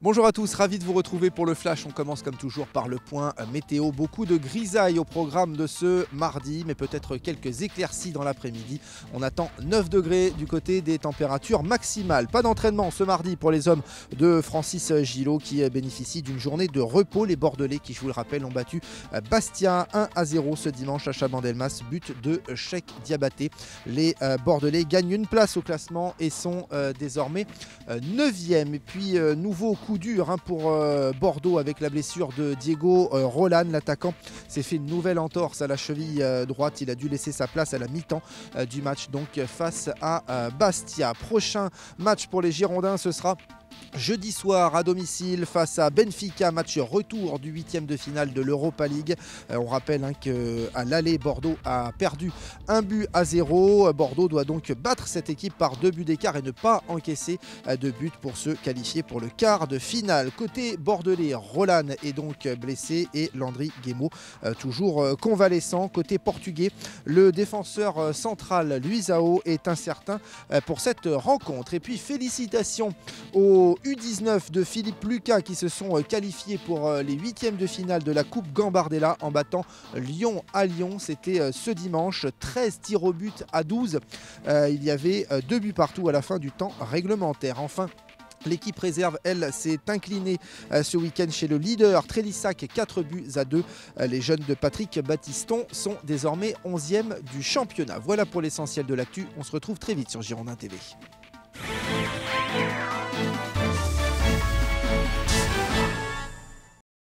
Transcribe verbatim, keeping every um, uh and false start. Bonjour à tous, ravi de vous retrouver pour le Flash. On commence comme toujours par le point météo. Beaucoup de grisailles au programme de ce mardi, mais peut-être quelques éclaircies dans l'après-midi. On attend neuf degrés du côté des températures maximales. Pas d'entraînement ce mardi pour les hommes de Francis Gillot qui bénéficient d'une journée de repos. Les Bordelais qui, je vous le rappelle, ont battu Bastia un à zéro ce dimanche à Chabandelmas, but de Cheikh Diabaté. Les Bordelais gagnent une place au classement et sont désormais neuvième. Et puis, nouveau coup dur pour Bordeaux avec la blessure de Diego Rolán. L'attaquant s'est fait une nouvelle entorse à la cheville droite. Il a dû laisser sa place à la mi-temps du match donc face à Bastia. Prochain match pour les Girondins, ce sera jeudi soir à domicile face à Benfica, match retour du huitième de finale de l'Europa League. Euh, on rappelle hein, qu'à l'aller, Bordeaux a perdu un but à zéro. Bordeaux doit donc battre cette équipe par deux buts d'écart et ne pas encaisser de but pour se qualifier pour le quart de finale. Côté bordelais, Rolán est donc blessé et Landry Guémeau euh, toujours euh, convalescent. Côté portugais, le défenseur euh, central Luisao est incertain euh, pour cette rencontre. Et puis félicitations aux U dix-neuf de Philippe Lucas qui se sont qualifiés pour les huitièmes de finale de la Coupe Gambardella en battant Lyon à Lyon. C'était ce dimanche, treize tirs au but à douze. Euh, il y avait deux buts partout à la fin du temps réglementaire. Enfin, l'équipe réserve, elle, s'est inclinée ce week-end chez le leader Trélissac, quatre buts à deux. Les jeunes de Patrick Battiston sont désormais onzième du championnat. Voilà pour l'essentiel de l'actu. On se retrouve très vite sur Girondin T V.